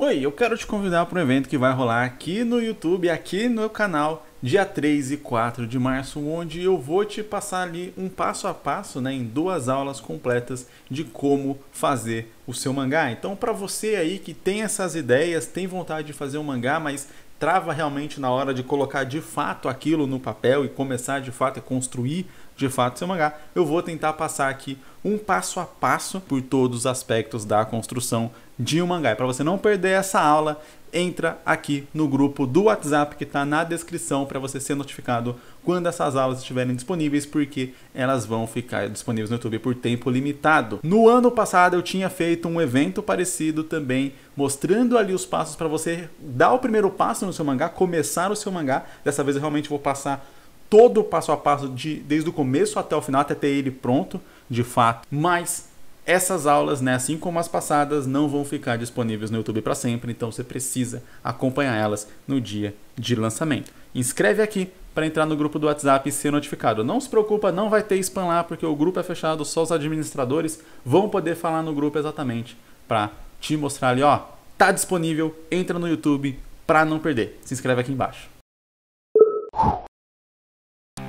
Oi, eu quero te convidar para um evento que vai rolar aqui no YouTube, aqui no meu canal, dia 3 e 4 de março, onde eu vou te passar ali um passo a passo, né, em 2 aulas completas de como fazer o seu mangá. Então, para você aí que tem essas ideias, tem vontade de fazer um mangá, mas trava realmente na hora de colocar de fato aquilo no papel e começar de fato a construir de fato seu mangá, eu vou tentar passar aqui um passo a passo por todos os aspectos da construção de um mangá. Para você não perder essa aula, entra aqui no grupo do WhatsApp que está na descrição para você ser notificado quando essas aulas estiverem disponíveis, porque elas vão ficar disponíveis no YouTube por tempo limitado. No ano passado eu tinha feito um evento parecido também, mostrando ali os passos para você dar o primeiro passo no seu mangá, começar o seu mangá. Dessa vez eu realmente vou passar todo o passo a passo, desde o começo até o final, até ter ele pronto, de fato. Mas essas aulas, né, assim como as passadas, não vão ficar disponíveis no YouTube para sempre, então você precisa acompanhar elas no dia de lançamento. Inscreve aqui para entrar no grupo do WhatsApp e ser notificado. Não se preocupa, não vai ter spam lá, porque o grupo é fechado, só os administradores vão poder falar no grupo exatamente para te mostrar ali, ó, tá disponível, entra no YouTube para não perder. Se inscreve aqui embaixo.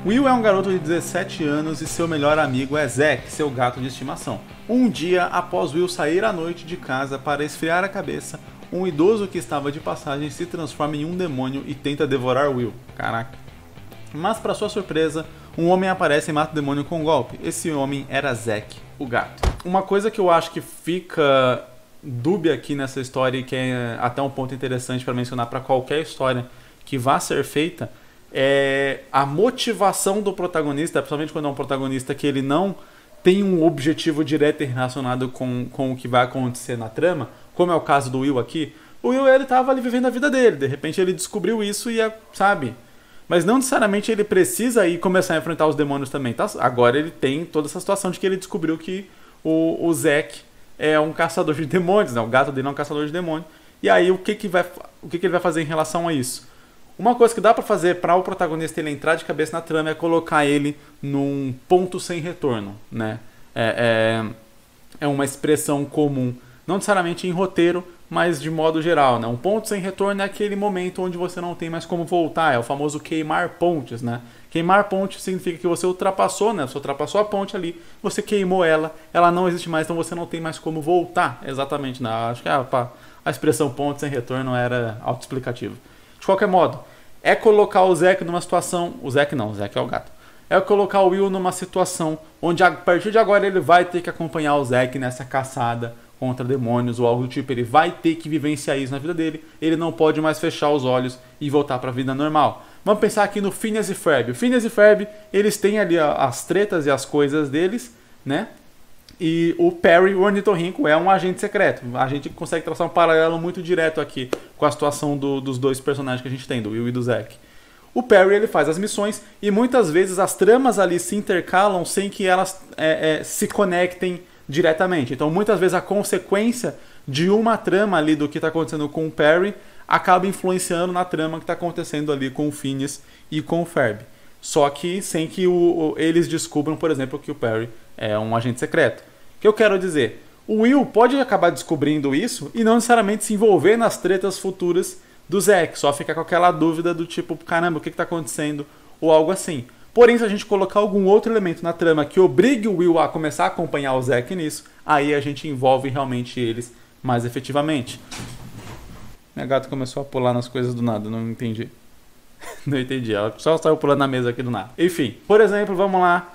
Will é um garoto de 17 anos e seu melhor amigo é Zack, seu gato de estimação. Um dia, após Will sair à noite de casa para esfriar a cabeça, um idoso que estava de passagem se transforma em um demônio e tenta devorar Will. Caraca. Mas, para sua surpresa, um homem aparece e mata o demônio com um golpe. Esse homem era Zack, o gato. Uma coisa que eu acho que fica dúbia aqui nessa história, e que é até um ponto interessante para mencionar para qualquer história que vá ser feita, é a motivação do protagonista, principalmente quando é um protagonista que ele não tem um objetivo direto relacionado com o que vai acontecer na trama, como é o caso do Will aqui. O Will, ele estava ali vivendo a vida dele, de repente ele descobriu isso e, sabe, mas não necessariamente ele precisa ir começar a enfrentar os demônios também, tá? Agora ele tem toda essa situação de que ele descobriu que o Zack é um caçador de demônios, né? O gato dele é um caçador de demônios, e aí o que ele vai fazer em relação a isso? Uma coisa que dá pra fazer pra o protagonista ele entrar de cabeça na trama é colocar ele num ponto sem retorno, né? É uma expressão comum, não necessariamente em roteiro, mas de modo geral, né? Um ponto sem retorno é aquele momento onde você não tem mais como voltar, é o famoso queimar pontes, né? Queimar ponte significa que você ultrapassou, né? Você ultrapassou a ponte ali, você queimou ela, ela não existe mais, então você não tem mais como voltar, exatamente, né? Acho que a expressão ponto sem retorno era autoexplicativa. De qualquer modo, é colocar o Zack numa situação... O Zack não, o Zack é o gato. É colocar o Will numa situação onde a partir de agora ele vai ter que acompanhar o Zack nessa caçada contra demônios ou algo do tipo. Ele vai ter que vivenciar isso na vida dele. Ele não pode mais fechar os olhos e voltar para a vida normal. Vamos pensar aqui no Phineas e Ferb. O Phineas e Ferb, eles têm ali as tretas e as coisas deles, né? E o Perry, o ornitorrinco, é um agente secreto. A gente consegue traçar um paralelo muito direto aqui com a situação dos dois personagens que a gente tem, do Will e do Zack. O Perry, ele faz as missões e muitas vezes as tramas ali se intercalam sem que elas se conectem diretamente. Então muitas vezes a consequência de uma trama ali do que está acontecendo com o Perry acaba influenciando na trama que está acontecendo ali com o Phineas e com o Ferb. Só que sem que eles descubram, por exemplo, que o Perry é um agente secreto. O que eu quero dizer? O Will pode acabar descobrindo isso e não necessariamente se envolver nas tretas futuras do Zack. Só ficar com aquela dúvida do tipo, caramba, o que está acontecendo? Ou algo assim. Porém, se a gente colocar algum outro elemento na trama que obrigue o Will a começar a acompanhar o Zack nisso, aí a gente envolve realmente eles mais efetivamente. Minha gata começou a pular nas coisas do nada, não entendi. Não entendi, ela só saiu pulando na mesa aqui do nada. Enfim, por exemplo, vamos lá,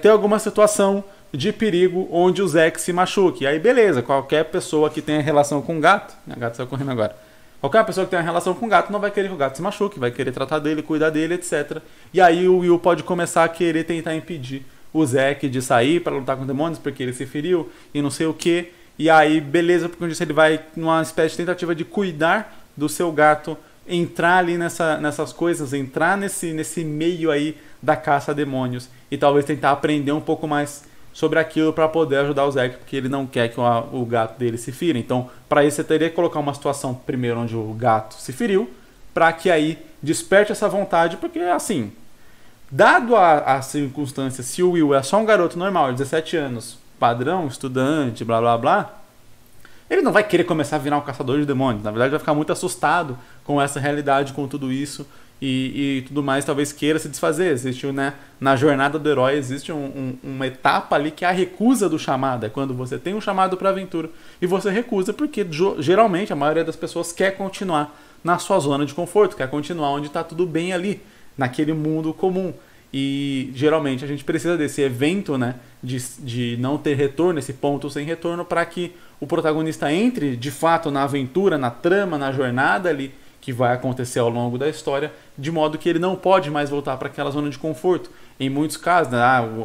tem alguma situação de perigo onde o Zack se machuque. Aí beleza, qualquer pessoa que tenha relação com o gato... Minha gata saiu correndo agora. Qualquer pessoa que tenha relação com o gato não vai querer que o gato se machuque, vai querer tratar dele, cuidar dele, etc. E aí o Will pode começar a querer tentar impedir o Zack de sair para lutar com demônios, porque ele se feriu e não sei o que. E aí beleza, porque ele vai numa espécie de tentativa de cuidar do seu gato, entrar ali nessas coisas, entrar nesse meio aí da caça a demônios e talvez tentar aprender um pouco mais sobre aquilo para poder ajudar o Zack, porque ele não quer que o gato dele se fira. Então, para isso, você teria que colocar uma situação primeiro onde o gato se feriu, para que aí desperte essa vontade, porque assim, dado a circunstância, se o Will é só um garoto normal, 17 anos, padrão, estudante, blá blá blá, Ele não vai querer começar a virar um caçador de demônios. Na verdade, vai ficar muito assustado com essa realidade, com tudo isso e tudo mais. Talvez queira se desfazer. Existe, né, na jornada do herói, existe uma etapa ali que é a recusa do chamado. É quando você tem um chamado para aventura e você recusa, porque geralmente a maioria das pessoas quer continuar na sua zona de conforto, quer continuar onde está tudo bem ali, naquele mundo comum. E geralmente a gente precisa desse evento, né, de não ter retorno, esse ponto sem retorno, para que o protagonista entre de fato na aventura, na trama, na jornada ali que vai acontecer ao longo da história, de modo que ele não pode mais voltar para aquela zona de conforto. Em muitos casos, né,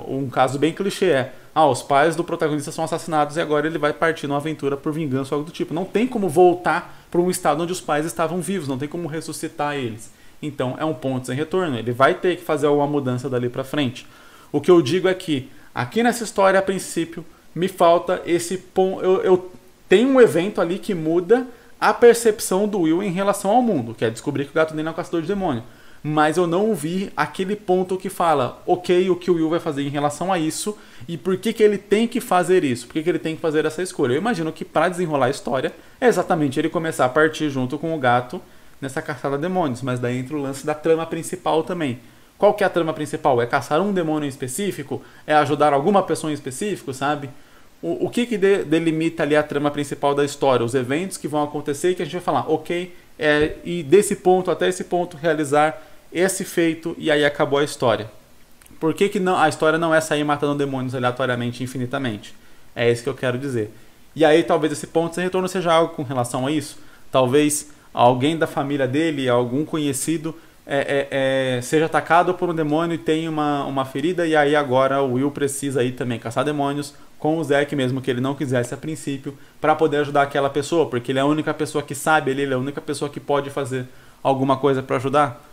um caso bem clichê é, os pais do protagonista são assassinados e agora ele vai partir numa aventura por vingança ou algo do tipo. Não tem como voltar para um estado onde os pais estavam vivos, não tem como ressuscitar eles. Então é um ponto sem retorno, ele vai ter que fazer alguma mudança dali pra frente. O que eu digo é que, aqui nessa história, a princípio, me falta esse ponto. Eu tenho um evento ali que muda a percepção do Will em relação ao mundo, que é descobrir que o gato dele é um caçador de demônio. Mas eu não vi aquele ponto que fala, ok, o que o Will vai fazer em relação a isso, e por que que ele tem que fazer isso, por que que ele tem que fazer essa escolha. Eu imagino que pra desenrolar a história, é exatamente ele começar a partir junto com o gato nessa caçada a demônios, mas daí entra o lance da trama principal também. Qual que é a trama principal? É caçar um demônio em específico? É ajudar alguma pessoa em específico, sabe? O que que delimita ali a trama principal da história? Os eventos que vão acontecer e que a gente vai falar, ok, e desse ponto até esse ponto realizar esse feito e aí acabou a história. Por que que não, a história não é sair matando demônios aleatoriamente e infinitamente? É isso que eu quero dizer. E aí talvez esse ponto sem retorno seja algo com relação a isso. Talvez alguém da família dele, algum conhecido, seja atacado por um demônio e tenha uma ferida, e aí agora o Will precisa aí também caçar demônios com o Zack, mesmo que ele não quisesse a princípio, para poder ajudar aquela pessoa, porque ele é a única pessoa que sabe, ele é a única pessoa que pode fazer alguma coisa para ajudar,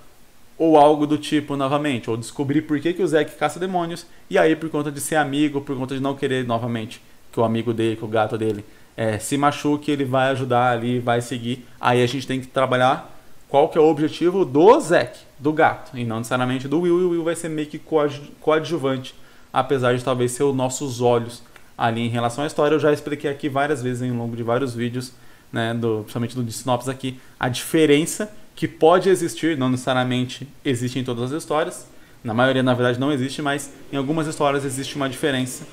ou algo do tipo novamente, ou descobrir por que que o Zack caça demônios, e aí por conta de ser amigo, por conta de não querer novamente que o amigo dele, que o gato dele, se machuque, ele vai ajudar ali, vai seguir. Aí a gente tem que trabalhar qual que é o objetivo do Zack, do gato, e não necessariamente do Will. E o Will vai ser meio que coadjuvante, apesar de talvez ser os nossos olhos ali em relação à história. Eu já expliquei aqui várias vezes ao longo de vários vídeos, né, principalmente do de sinopse aqui, a diferença que pode existir, não necessariamente existe em todas as histórias, na maioria na verdade não existe, mas em algumas histórias existe uma diferença,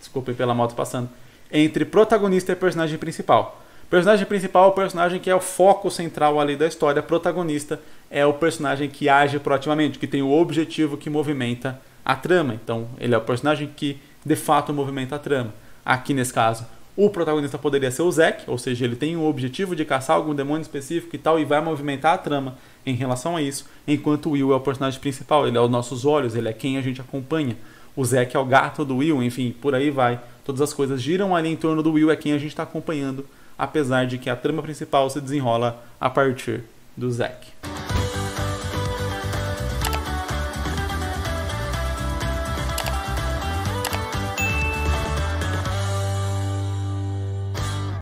desculpe pela moto passando, entre protagonista e personagem principal. Personagem principal é o personagem que é o foco central ali da história. Protagonista é o personagem que age proativamente, que tem o objetivo que movimenta a trama. Então, ele é o personagem que, de fato, movimenta a trama. Aqui, nesse caso, o protagonista poderia ser o Zack, ou seja, ele tem o objetivo de caçar algum demônio específico e tal, e vai movimentar a trama em relação a isso, enquanto o Will é o personagem principal, ele é os nossos olhos, ele é quem a gente acompanha. O Zack é o gato do Will, enfim, por aí vai. Todas as coisas giram ali em torno do Will, é quem a gente está acompanhando, apesar de que a trama principal se desenrola a partir do Zack.